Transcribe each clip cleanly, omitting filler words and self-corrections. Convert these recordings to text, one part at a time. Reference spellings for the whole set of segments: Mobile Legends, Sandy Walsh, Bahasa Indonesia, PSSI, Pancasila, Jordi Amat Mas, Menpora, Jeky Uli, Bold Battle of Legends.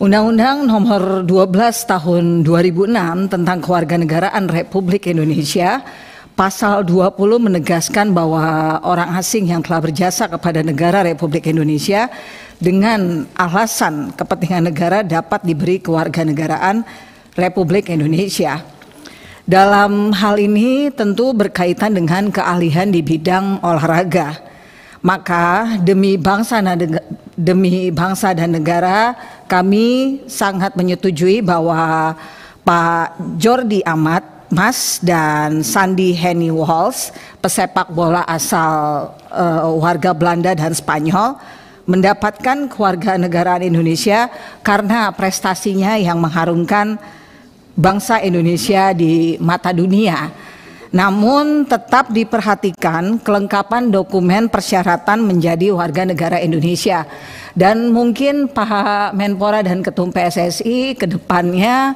Undang-Undang Nomor 12 Tahun 2006 tentang Kewarganegaraan Republik Indonesia Pasal 20 menegaskan bahwa orang asing yang telah berjasa kepada negara Republik Indonesia dengan alasan kepentingan negara dapat diberi kewarganegaraan Republik Indonesia. Dalam hal ini tentu berkaitan dengan keahlian di bidang olahraga. Maka demi bangsa dan negara, kami sangat menyetujui bahwa Pak Jordi Amat Mas dan Sandy Walsh, pesepak bola asal warga Belanda dan Spanyol, mendapatkan kewarganegaraan Indonesia karena prestasinya yang mengharumkan bangsa Indonesia di mata dunia. Namun tetap diperhatikan kelengkapan dokumen persyaratan menjadi warga negara Indonesia. Dan mungkin Pak Menpora dan Ketum PSSI ke depannya,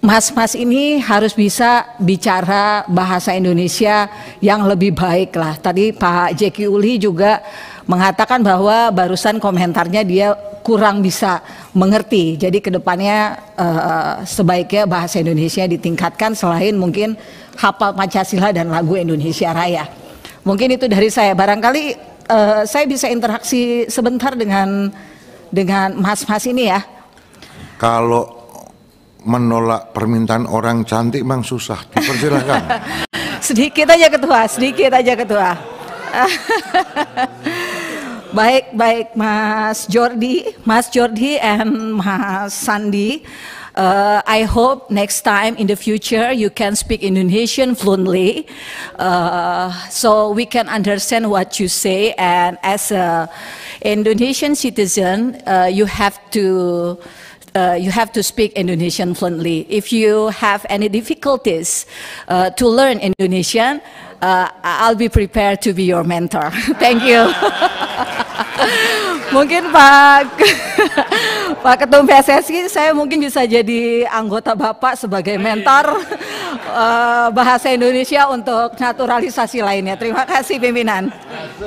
mas-mas ini harus bisa bicara bahasa Indonesia yang lebih baik lah. Tadi Pak Jeky Uli juga mengatakan bahwa barusan komentarnya dia kurang bisa mengerti. Jadi kedepannya sebaiknya bahasa Indonesia ditingkatkan selain mungkin hafal Pancasila dan lagu Indonesia Raya. Mungkin itu dari saya. Barangkali saya bisa interaksi sebentar dengan mas-mas ini ya. Kalau menolak permintaan orang cantik memang susah, dipersilahkan. Sedikit aja ketua, sedikit aja ketua. Baik, Mas Jordi and Mas Sandy. I hope next time in the future you can speak Indonesian fluently, so we can understand what you say. And as a Indonesian citizen, you have to speak Indonesian fluently. If you have any difficulties to learn Indonesian, I'll be prepared to be your mentor. Thank you. Mungkin Pak Ketum PSSI, saya mungkin bisa jadi anggota Bapak sebagai mentor bahasa Indonesia untuk naturalisasi lainnya. Terima kasih pimpinan.